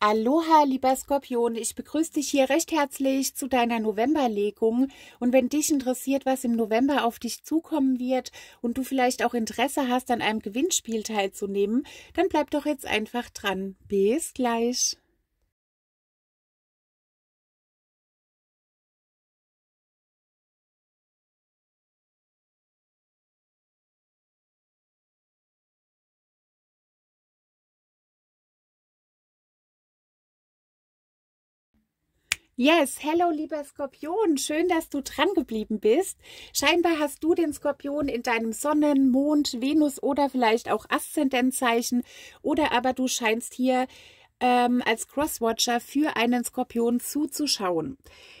Aloha, lieber Skorpion, ich begrüße dich hier recht herzlich zu deiner Novemberlegung. Und wenn dich interessiert, was im November auf dich zukommen wird und du vielleicht auch Interesse hast, an einem Gewinnspiel teilzunehmen, dann bleib doch jetzt einfach dran. Bis gleich! Yes, hello lieber Skorpion, schön, dass du dran geblieben bist. Scheinbar hast du den Skorpion in deinem Sonnen-, Mond-, Venus- oder vielleicht auch Aszendenzzeichen oder aber du scheinst hier als Crosswatcher für einen Skorpion zuzuschauen.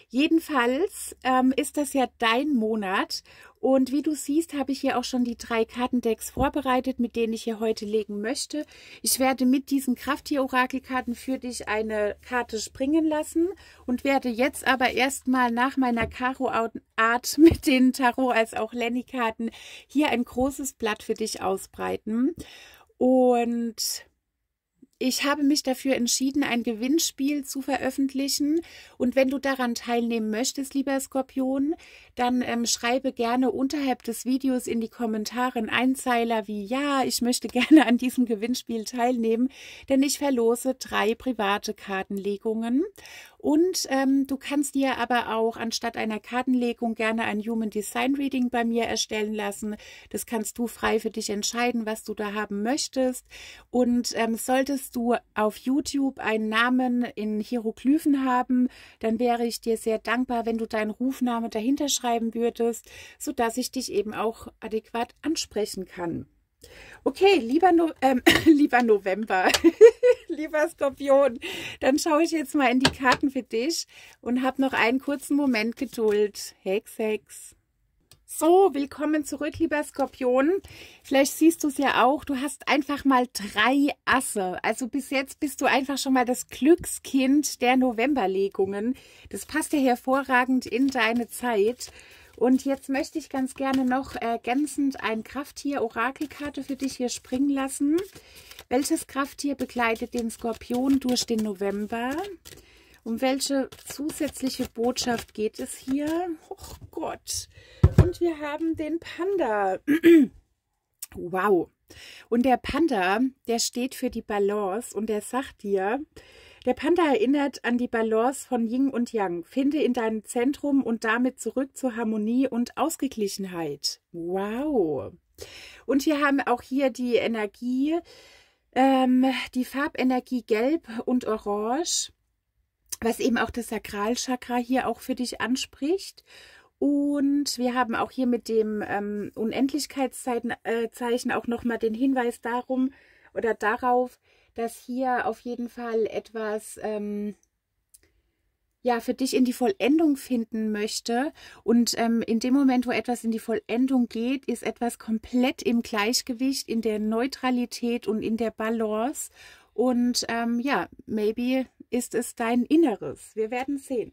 Jedenfalls ist das ja dein Monat und wie du siehst, habe ich hier auch schon die 3 Kartendecks vorbereitet, mit denen ich hier heute legen möchte. Ich werde mit diesen Krafttier Orakelkarten für dich eine Karte springen lassen und werde jetzt aber erstmal nach meiner Karo-Art mit den Tarot- als auch Lenny-Karten hier ein großes Blatt für dich ausbreiten. Und ich habe mich dafür entschieden, ein Gewinnspiel zu veröffentlichen und wenn du daran teilnehmen möchtest, lieber Skorpion, dann schreibe gerne unterhalb des Videos in die Kommentare einen Einzeiler wie ja, ich möchte gerne an diesem Gewinnspiel teilnehmen, denn ich verlose 3 private Kartenlegungen. Und du kannst dir aber auch anstatt einer Kartenlegung gerne ein Human Design Reading bei mir erstellen lassen. Das kannst du frei für dich entscheiden, was du da haben möchtest. Und solltest du auf YouTube einen Namen in Hieroglyphen haben, dann wäre ich dir sehr dankbar, wenn du deinen Rufnamen dahinter schreiben würdest, sodass ich dich eben auch adäquat ansprechen kann. Okay, lieber November, lieber Skorpion, dann schaue ich jetzt mal in die Karten für dich und habe noch einen kurzen Moment Geduld. Hex, Hex. So, willkommen zurück, lieber Skorpion. Vielleicht siehst du es ja auch, du hast einfach mal 3 Asse. Also bis jetzt bist du einfach schon mal das Glückskind der Novemberlegungen. Das passt ja hervorragend in deine Zeit. Und jetzt möchte ich ganz gerne noch ergänzend ein Krafttier-Orakelkarte für dich hier springen lassen. Welches Krafttier begleitet den Skorpion durch den November? Um welche zusätzliche Botschaft geht es hier? Oh Gott! Und wir haben den Panda. Wow! Und der Panda, der steht für die Balance und der sagt dir, der Panda erinnert an die Balance von Yin und Yang. Finde in deinem Zentrum und damit zurück zur Harmonie und Ausgeglichenheit. Wow! Und wir haben auch hier die Energie, die Farbenergie Gelb und Orange, was eben auch das Sakralchakra hier auch für dich anspricht. Und wir haben auch hier mit dem Unendlichkeitszeichen auch nochmal den Hinweis darauf, dass hier auf jeden Fall etwas ja, für dich in die Vollendung finden möchte. Und in dem Moment, wo etwas in die Vollendung geht, ist etwas komplett im Gleichgewicht, in der Neutralität und in der Balance. Und ja, maybe ist es dein Inneres. Wir werden sehen.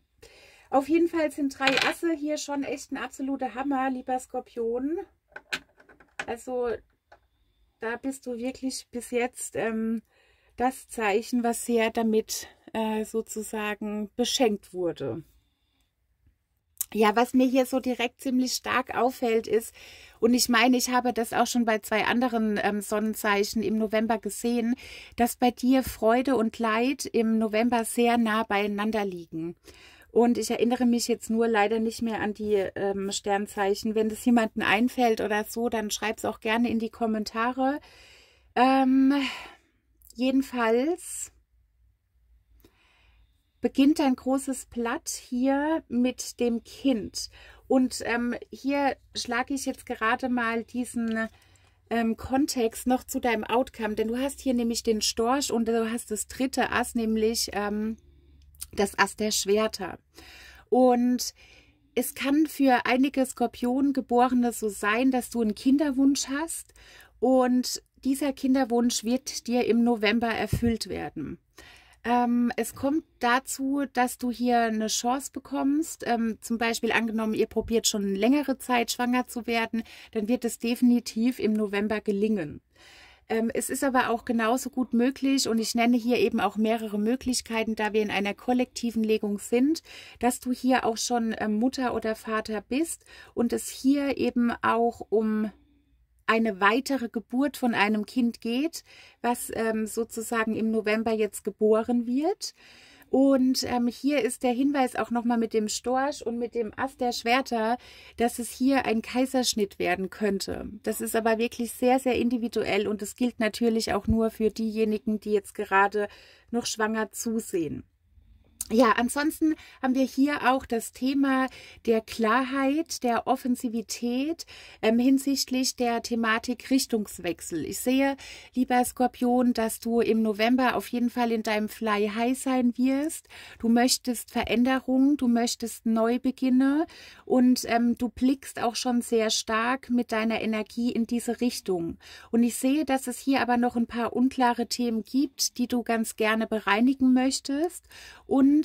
Auf jeden Fall sind 3 Asse hier schon echt ein absoluter Hammer, lieber Skorpion. Also da bist du wirklich bis jetzt das Zeichen, was sehr damit sozusagen beschenkt wurde. Ja, was mir hier so direkt ziemlich stark auffällt ist, und ich meine, ich habe das auch schon bei 2 anderen Sonnenzeichen im November gesehen, dass bei dir Freude und Leid im November sehr nah beieinander liegen. Und ich erinnere mich jetzt nur leider nicht mehr an die Sternzeichen. Wenn das jemandem einfällt oder so, dann schreib es auch gerne in die Kommentare. Jedenfalls beginnt ein großes Blatt hier mit dem Kind. Und hier schlage ich jetzt gerade mal diesen Kontext noch zu deinem Outcome. Denn du hast hier nämlich den Storch und du hast das 3. Ass, nämlich das Ass der Schwerter. Und es kann für einige Skorpiongeborene so sein, dass du einen Kinderwunsch hast und dieser Kinderwunsch wird dir im November erfüllt werden. Es kommt dazu, dass du hier eine Chance bekommst, zum Beispiel angenommen, ihr probiert schon längere Zeit schwanger zu werden, dann wird es definitiv im November gelingen. Es ist aber auch genauso gut möglich, und ich nenne hier eben auch mehrere Möglichkeiten, da wir in einer kollektiven Legung sind, dass du hier auch schon Mutter oder Vater bist und es hier eben auch um eine weitere Geburt von einem Kind geht, was sozusagen im November jetzt geboren wird. Und hier ist der Hinweis auch nochmal mit dem Storch und mit dem Ast der Schwerter, dass es hier ein Kaiserschnitt werden könnte. Das ist aber wirklich sehr, sehr individuell, und es gilt natürlich auch nur für diejenigen, die jetzt gerade noch schwanger zusehen. Ja, ansonsten haben wir hier auch das Thema der Klarheit, der Offensivität hinsichtlich der Thematik Richtungswechsel. Ich sehe, lieber Skorpion, dass du im November auf jeden Fall in deinem Fly High sein wirst. Du möchtest Veränderung, du möchtest Neubeginne, und du blickst auch schon sehr stark mit deiner Energie in diese Richtung. Und ich sehe, dass es hier aber noch ein paar unklare Themen gibt, die du ganz gerne bereinigen möchtest. Und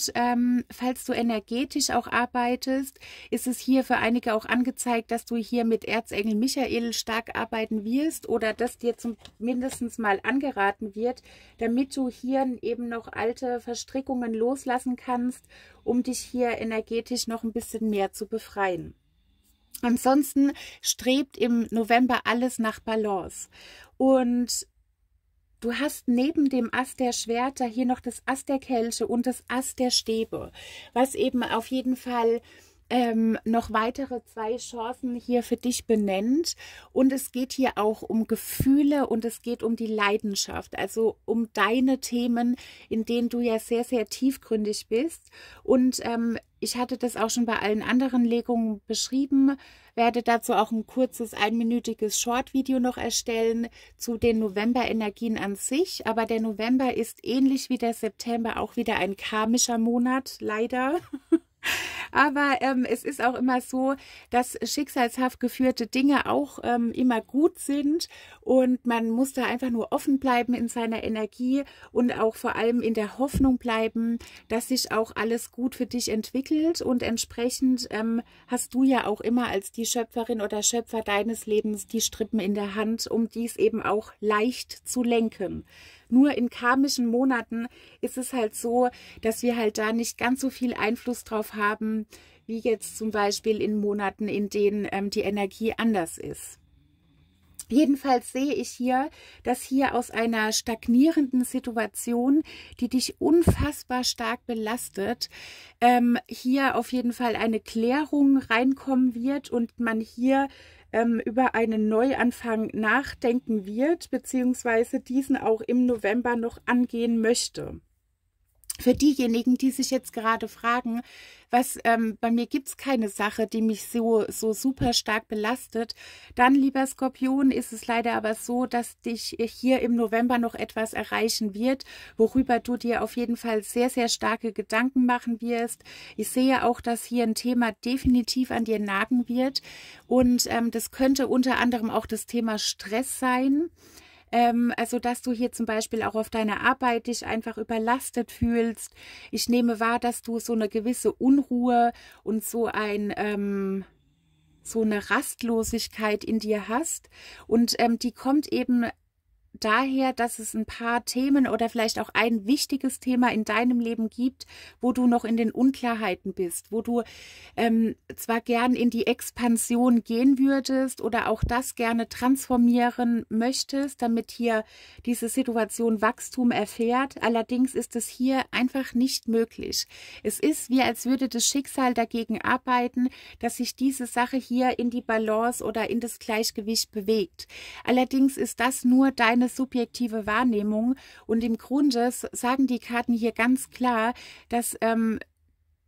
falls du energetisch auch arbeitest, ist es hier für einige auch angezeigt, dass du hier mit Erzengel Michael stark arbeiten wirst oder dass dir zumindest mal angeraten wird, damit du hier eben noch alte Verstrickungen loslassen kannst, um dich hier energetisch noch ein bisschen mehr zu befreien. Ansonsten strebt im November alles nach Balance, und du hast neben dem Ast der Schwerter hier noch das Ast der Kelche und das Ast der Stäbe, was eben auf jeden Fall noch weitere zwei Chancen hier für dich benennt. Und es geht hier auch um Gefühle, und es geht um die Leidenschaft, also um deine Themen, in denen du ja sehr, sehr tiefgründig bist. Und ich hatte das auch schon bei allen anderen Legungen beschrieben, werde dazu auch ein kurzes, einminütiges Short-Video noch erstellen zu den November-Energien an sich. Aber der November ist ähnlich wie der September auch wieder ein karmischer Monat, leider. Aber es ist auch immer so, dass schicksalshaft geführte Dinge auch immer gut sind, und man muss da einfach nur offen bleiben in seiner Energie und auch vor allem in der Hoffnung bleiben, dass sich auch alles gut für dich entwickelt, und entsprechend hast du ja auch immer als die Schöpferin oder Schöpfer deines Lebens die Strippen in der Hand, um dies eben auch leicht zu lenken. Nur in karmischen Monaten ist es halt so, dass wir halt da nicht ganz so viel Einfluss drauf haben, wie jetzt zum Beispiel in Monaten, in denen die Energie anders ist. Jedenfalls sehe ich hier, dass hier aus einer stagnierenden Situation, die dich unfassbar stark belastet, hier auf jeden Fall eine Klärung reinkommen wird und man hier über einen Neuanfang nachdenken wird, beziehungsweise diesen auch im November noch angehen möchte. Für diejenigen, die sich jetzt gerade fragen, was bei mir gibt es keine Sache, die mich so super stark belastet, dann, lieber Skorpion, ist es leider aber so, dass dich hier im November noch etwas erreichen wird, worüber du dir auf jeden Fall sehr, sehr starke Gedanken machen wirst. Ich sehe auch, dass hier ein Thema definitiv an dir nagen wird, und das könnte unter anderem auch das Thema Stress sein. Also, dass du hier zum Beispiel auch auf deiner Arbeit dich einfach überlastet fühlst. Ich nehme wahr, dass du so eine gewisse Unruhe und so eine Rastlosigkeit in dir hast. Und die kommt eben daher, dass es ein paar Themen oder vielleicht auch ein wichtiges Thema in deinem Leben gibt, wo du noch in den Unklarheiten bist, wo du zwar gern in die Expansion gehen würdest oder auch das gerne transformieren möchtest, damit hier diese Situation Wachstum erfährt. Allerdings ist es hier einfach nicht möglich. Es ist, wie als würde das Schicksal dagegen arbeiten, dass sich diese Sache hier in die Balance oder in das Gleichgewicht bewegt. Allerdings ist das nur dein eine subjektive Wahrnehmung, und im Grunde sagen die Karten hier ganz klar, dass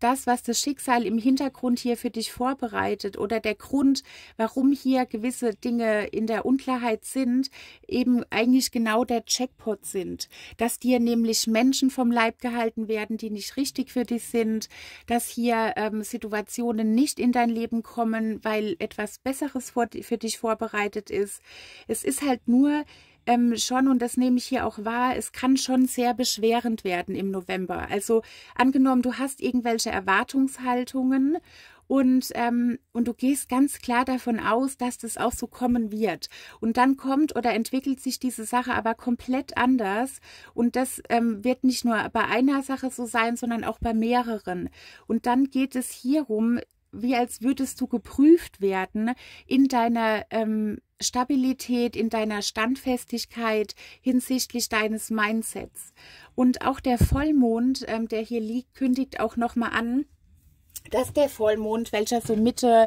das, was das Schicksal im Hintergrund hier für dich vorbereitet oder der Grund, warum hier gewisse Dinge in der Unklarheit sind, eben eigentlich genau der Jackpot sind. Dass dir nämlich Menschen vom Leib gehalten werden, die nicht richtig für dich sind, dass hier Situationen nicht in dein Leben kommen, weil etwas Besseres für dich vorbereitet ist. Es ist halt nur schon, und das nehme ich hier auch wahr, es kann schon sehr beschwerend werden im November. Also angenommen, du hast irgendwelche Erwartungshaltungen und du gehst ganz klar davon aus, dass das auch so kommen wird. Und dann kommt oder entwickelt sich diese Sache aber komplett anders und das wird nicht nur bei einer Sache so sein, sondern auch bei mehreren. Und dann geht es hierum, wie als würdest du geprüft werden in deiner Stabilität, in deiner Standfestigkeit hinsichtlich deines Mindsets. Und auch der Vollmond, der hier liegt, kündigt auch nochmal an, dass der Vollmond, welcher so Mitte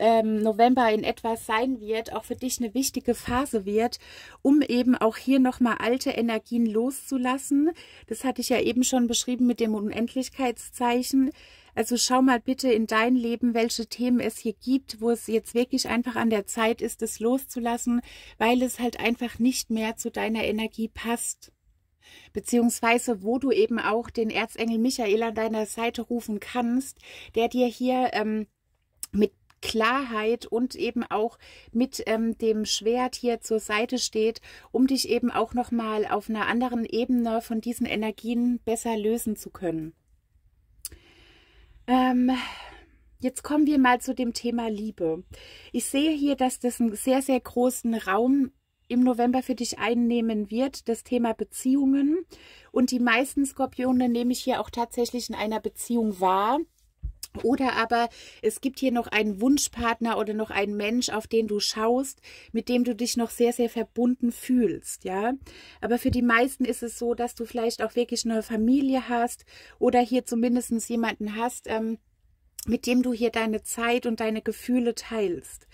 November in etwas sein wird, auch für dich eine wichtige Phase wird, um eben auch hier nochmal alte Energien loszulassen. Das hatte ich ja eben schon beschrieben mit dem Unendlichkeitszeichen. Also schau mal bitte in dein Leben, welche Themen es hier gibt, wo es jetzt wirklich einfach an der Zeit ist, es loszulassen, weil es halt einfach nicht mehr zu deiner Energie passt. Beziehungsweise wo du eben auch den Erzengel Michael an deiner Seite rufen kannst, der dir hier mit Klarheit und eben auch mit dem Schwert hier zur Seite steht, um dich eben auch nochmal auf einer anderen Ebene von diesen Energien besser lösen zu können. Jetzt kommen wir mal zu dem Thema Liebe. Ich sehe hier, dass das einen sehr, sehr großen Raum im November für dich einnehmen wird, das Thema Beziehungen. Und die meisten Skorpione nehme ich hier auch tatsächlich in einer Beziehung wahr. Oder aber es gibt hier noch einen Wunschpartner oder noch einen Mensch, auf den du schaust, mit dem du dich noch sehr, sehr verbunden fühlst, ja. Aber für die meisten ist es so, dass du vielleicht auch wirklich eine Familie hast oder hier zumindest jemanden hast, mit dem du hier deine Zeit und deine Gefühle teilst.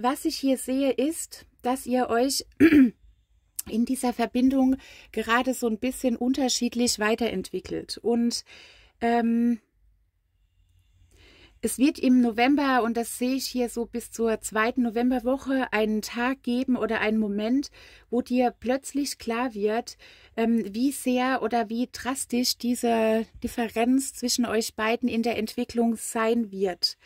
Was ich hier sehe, ist, dass ihr euch in dieser Verbindung gerade so ein bisschen unterschiedlich weiterentwickelt. Und es wird im November, und das sehe ich hier so bis zur 2. Novemberwoche, einen Tag geben oder einen Moment, wo dir plötzlich klar wird, wie sehr oder wie drastisch diese Differenz zwischen euch beiden in der Entwicklung sein wird.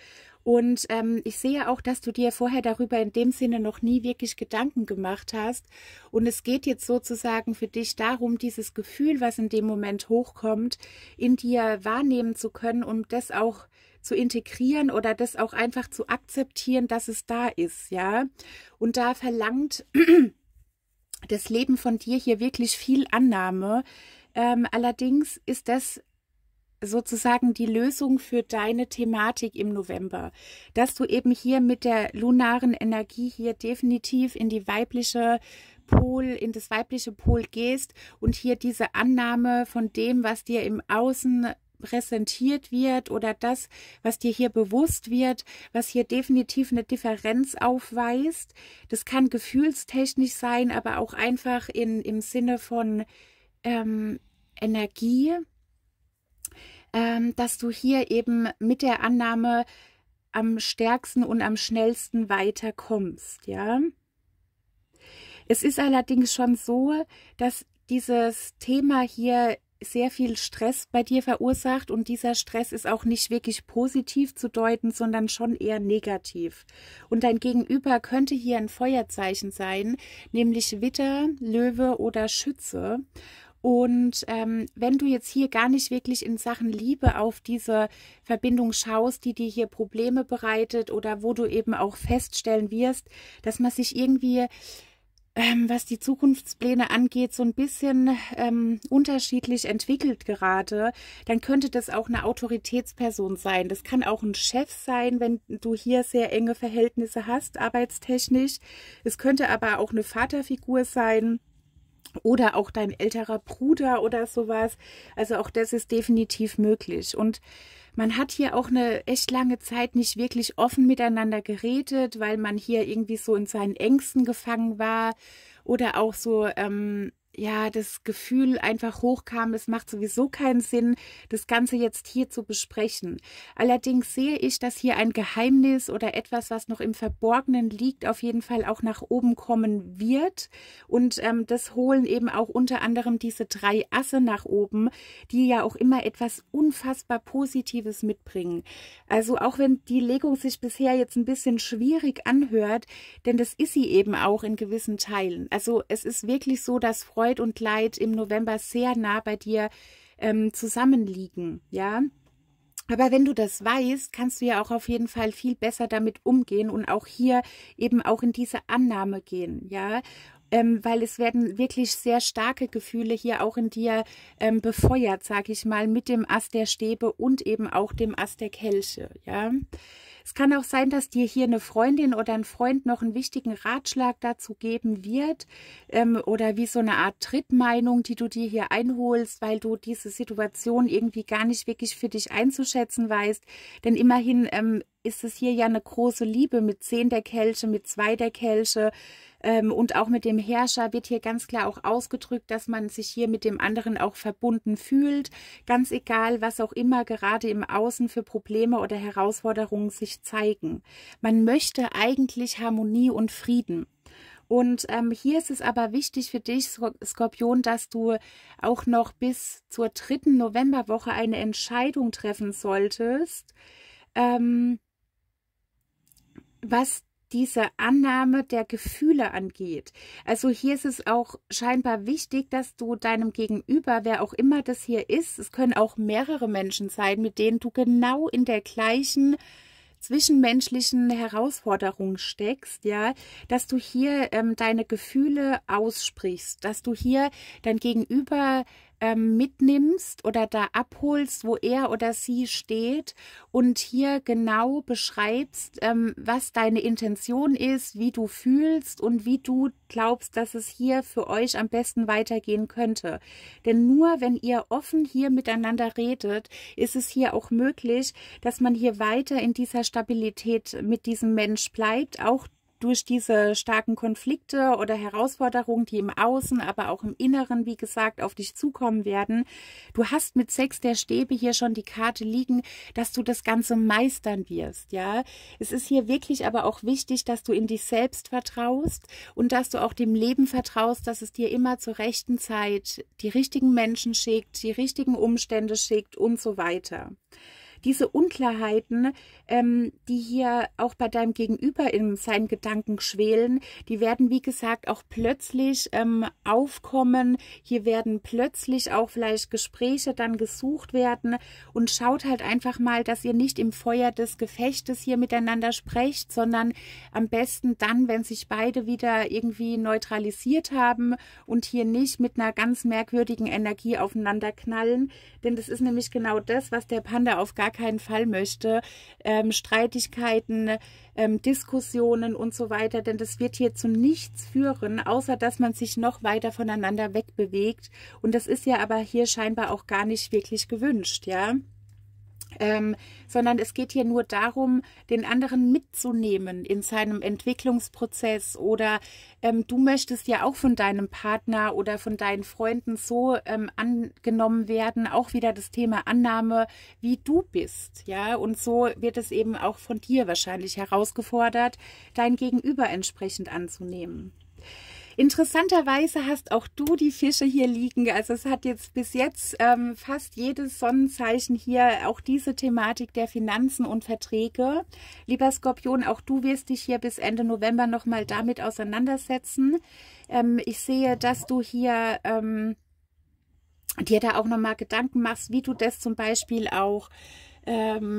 Und ich sehe auch, dass du dir vorher darüber in dem Sinne noch nie wirklich Gedanken gemacht hast. Und es geht jetzt sozusagen für dich darum, dieses Gefühl, was in dem Moment hochkommt, in dir wahrnehmen zu können, um das auch zu integrieren oder das auch einfach zu akzeptieren, dass es da ist, ja. Und da verlangt das Leben von dir hier wirklich viel Annahme. Allerdings ist das sozusagen die Lösung für deine Thematik im November, dass du eben hier mit der lunaren Energie hier definitiv in die weibliche Pol, in das weibliche Pol gehst und hier diese Annahme von dem, was dir im Außen präsentiert wird oder das, was dir hier bewusst wird, was hier definitiv eine Differenz aufweist. Das kann gefühlstechnisch sein, aber auch einfach im Sinne von Energie, dass du hier eben mit der Annahme am stärksten und am schnellsten weiterkommst, ja. Es ist allerdings schon so, dass dieses Thema hier sehr viel Stress bei dir verursacht und dieser Stress ist auch nicht wirklich positiv zu deuten, sondern schon eher negativ. Und dein Gegenüber könnte hier ein Feuerzeichen sein, nämlich Widder, Löwe oder Schütze. Und wenn du jetzt hier gar nicht wirklich in Sachen Liebe auf diese Verbindung schaust, die dir hier Probleme bereitet oder wo du eben auch feststellen wirst, dass man sich irgendwie, was die Zukunftspläne angeht, so ein bisschen unterschiedlich entwickelt gerade, dann könnte das auch eine Autoritätsperson sein. Das kann auch ein Chef sein, wenn du hier sehr enge Verhältnisse hast, arbeitstechnisch. Es könnte aber auch eine Vaterfigur sein. Oder auch dein älterer Bruder oder sowas. Also auch das ist definitiv möglich. Und man hat hier auch eine echt lange Zeit nicht wirklich offen miteinander geredet, weil man hier irgendwie so in seinen Ängsten gefangen war. Oder auch so, ja, das Gefühl einfach hochkam, es macht sowieso keinen Sinn, das Ganze jetzt hier zu besprechen. Allerdings sehe ich, dass hier ein Geheimnis oder etwas, was noch im Verborgenen liegt, auf jeden Fall auch nach oben kommen wird. Und das holen eben auch unter anderem diese 3 Asse nach oben, die ja auch immer etwas unfassbar Positives mitbringen. Also auch wenn die Legung sich bisher jetzt ein bisschen schwierig anhört, denn das ist sie eben auch in gewissen Teilen. Also es ist wirklich so, dass Freude und Leid im November sehr nah bei dir zusammenliegen, ja. Aber wenn du das weißt, kannst du ja auch auf jeden Fall viel besser damit umgehen und auch hier eben auch in diese Annahme gehen, ja, weil es werden wirklich sehr starke Gefühle hier auch in dir befeuert, sage ich mal, mit dem Ast der Stäbe und eben auch dem Ast der Kelche, ja. Es kann auch sein, dass dir hier eine Freundin oder ein Freund noch einen wichtigen Ratschlag dazu geben wird oder wie so eine Art Drittmeinung, die du dir hier einholst, weil du diese Situation irgendwie gar nicht wirklich für dich einzuschätzen weißt. Denn immerhin ist es hier ja eine große Liebe mit 10 der Kelche, mit 2 der Kelche und auch mit dem Herrscher wird hier ganz klar auch ausgedrückt, dass man sich hier mit dem anderen auch verbunden fühlt. Ganz egal, was auch immer gerade im Außen für Probleme oder Herausforderungen sich zeigen. Man möchte eigentlich Harmonie und Frieden. Und hier ist es aber wichtig für dich, Skorpion, dass du auch noch bis zur 3. Novemberwoche eine Entscheidung treffen solltest, was diese Annahme der Gefühle angeht. Also hier ist es auch scheinbar wichtig, dass du deinem Gegenüber, wer auch immer das hier ist, es können auch mehrere Menschen sein, mit denen du genau in der gleichen zwischenmenschlichen Herausforderungen steckst, ja, dass du hier deine Gefühle aussprichst, dass du hier dein Gegenüber mitnimmst oder da abholst, wo er oder sie steht und hier genau beschreibst, was deine Intention ist, wie du fühlst und wie du glaubst, dass es hier für euch am besten weitergehen könnte. Denn nur wenn ihr offen hier miteinander redet, ist es hier auch möglich, dass man hier weiter in dieser Stabilität mit diesem Mensch bleibt, auch durch diese starken Konflikte oder Herausforderungen, die im Außen, aber auch im Inneren, wie gesagt, auf dich zukommen werden. Du hast mit 6 der Stäbe hier schon die Karte liegen, dass du das Ganze meistern wirst, ja. Es ist hier wirklich aber auch wichtig, dass du in dich selbst vertraust und dass du auch dem Leben vertraust, dass es dir immer zur rechten Zeit die richtigen Menschen schickt, die richtigen Umstände schickt und so weiter. Diese Unklarheiten, die hier auch bei deinem Gegenüber in seinen Gedanken schwelen, die werden, wie gesagt, auch plötzlich aufkommen. Hier werden plötzlich auch vielleicht Gespräche dann gesucht werden. Und schaut halt einfach mal, dass ihr nicht im Feuer des Gefechtes hier miteinander sprecht, sondern am besten dann, wenn sich beide wieder irgendwie neutralisiert haben und hier nicht mit einer ganz merkwürdigen Energie aufeinander knallen. Denn das ist nämlich genau das, was der Panda auf gar keinen Fall möchte, Streitigkeiten, Diskussionen und so weiter, denn das wird hier zu nichts führen, außer dass man sich noch weiter voneinander wegbewegt und das ist ja aber hier scheinbar auch gar nicht wirklich gewünscht, ja. Sondern es geht hier nur darum, den anderen mitzunehmen in seinem Entwicklungsprozess oder du möchtest ja auch von deinem Partner oder von deinen Freunden so angenommen werden, auch wieder das Thema Annahme, wie du bist, ja, und so wird es eben auch von dir wahrscheinlich herausgefordert, dein Gegenüber entsprechend anzunehmen. Interessanterweise hast auch du die Fische hier liegen, also es hat jetzt bis jetzt fast jedes Sonnenzeichen hier auch diese Thematik der Finanzen und Verträge. Lieber Skorpion, auch du wirst dich hier bis Ende November nochmal damit auseinandersetzen. Ich sehe, dass du hier dir da auch nochmal Gedanken machst, wie du das zum Beispiel auch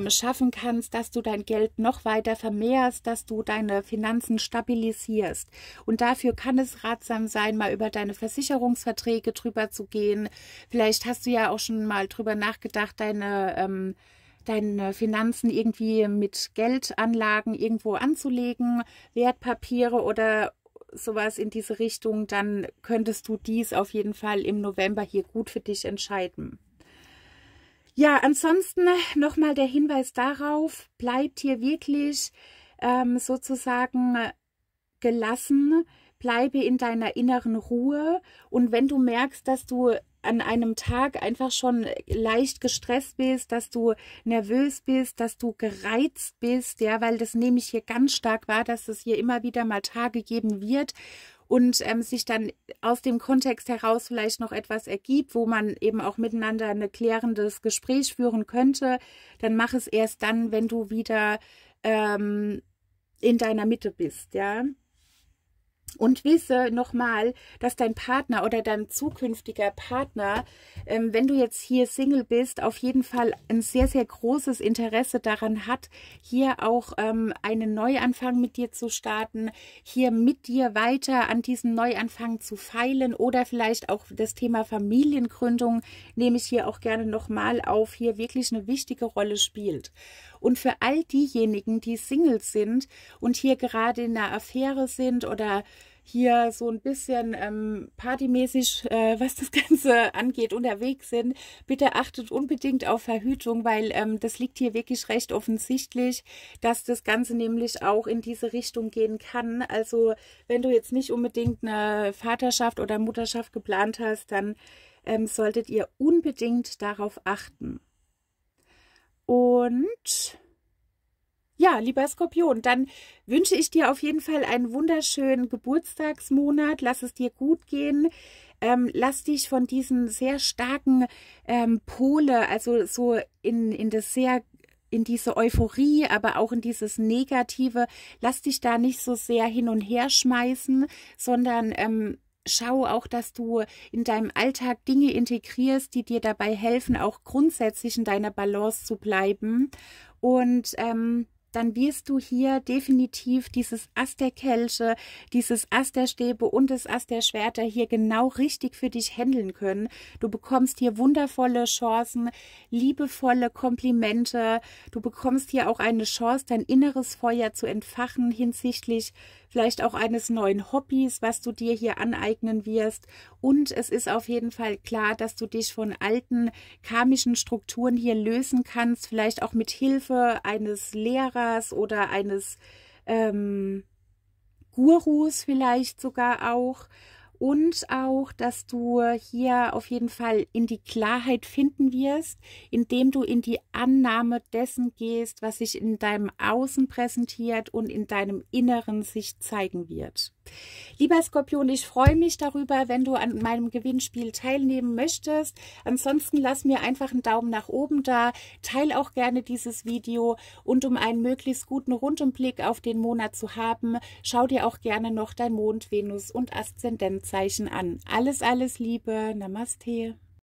schaffen kannst, dass du dein Geld noch weiter vermehrst, dass du deine Finanzen stabilisierst. Und dafür kann es ratsam sein, mal über deine Versicherungsverträge drüber zu gehen. Vielleicht hast du ja auch schon mal drüber nachgedacht, deine Finanzen irgendwie mit Geldanlagen irgendwo anzulegen, Wertpapiere oder sowas in diese Richtung. Dann könntest du dies auf jeden Fall im November hier gut für dich entscheiden. Ja, ansonsten nochmal der Hinweis darauf, bleibt hier wirklich sozusagen gelassen, bleibe in deiner inneren Ruhe und wenn du merkst, dass du an einem Tag einfach schon leicht gestresst bist, dass du nervös bist, dass du gereizt bist, ja, weil das nehme ich hier ganz stark wahr, dass es hier immer wieder mal Tage geben wird, und sich dann aus dem Kontext heraus vielleicht noch etwas ergibt, wo man eben auch miteinander ein klärendes Gespräch führen könnte, dann mach es erst dann, wenn du wieder in deiner Mitte bist, ja. Und wisse nochmal, dass dein Partner oder dein zukünftiger Partner, wenn du jetzt hier Single bist, auf jeden Fall ein sehr, sehr großes Interesse daran hat, hier auch einen Neuanfang mit dir zu starten, hier mit dir weiter an diesem Neuanfang zu feilen oder vielleicht auch das Thema Familiengründung, nehme ich hier auch gerne nochmal auf, hier wirklich eine wichtige Rolle spielt. Und für all diejenigen, die Single sind und hier gerade in einer Affäre sind oder hier so ein bisschen partymäßig, was das Ganze angeht, unterwegs sind, bitte achtet unbedingt auf Verhütung, weil das liegt hier wirklich recht offensichtlich, dass das Ganze nämlich auch in diese Richtung gehen kann. Also wenn du jetzt nicht unbedingt eine Vaterschaft oder Mutterschaft geplant hast, dann solltet ihr unbedingt darauf achten. Und ja, lieber Skorpion, dann wünsche ich dir auf jeden Fall einen wunderschönen Geburtstagsmonat. Lass es dir gut gehen. Lass dich von diesen sehr starken Pole, also so in diese Euphorie, aber auch in dieses Negative, lass dich da nicht so sehr hin und her schmeißen, sondern schau auch, dass du in deinem Alltag Dinge integrierst, die dir dabei helfen, auch grundsätzlich in deiner Balance zu bleiben. Und dann wirst du hier definitiv dieses Ass der Kelche, dieses Ass der Stäbe und das Ass der Schwerter hier genau richtig für dich handeln können. Du bekommst hier wundervolle Chancen, liebevolle Komplimente. Du bekommst hier auch eine Chance, dein inneres Feuer zu entfachen hinsichtlich vielleicht auch eines neuen Hobbys, was du dir hier aneignen wirst. Und es ist auf jeden Fall klar, dass du dich von alten karmischen Strukturen hier lösen kannst, vielleicht auch mit Hilfe eines Lehrers oder eines Gurus vielleicht sogar auch. Und auch, dass du hier auf jeden Fall in die Klarheit finden wirst, indem du in die Annahme dessen gehst, was sich in deinem Außen präsentiert und in deinem Inneren sich zeigen wird. Lieber Skorpion, ich freue mich darüber, wenn du an meinem Gewinnspiel teilnehmen möchtest. Ansonsten lass mir einfach einen Daumen nach oben da, teile auch gerne dieses Video und um einen möglichst guten Rundumblick auf den Monat zu haben, schau dir auch gerne noch dein Mond, Venus und Aszendent an. Alles, alles Liebe. Namaste.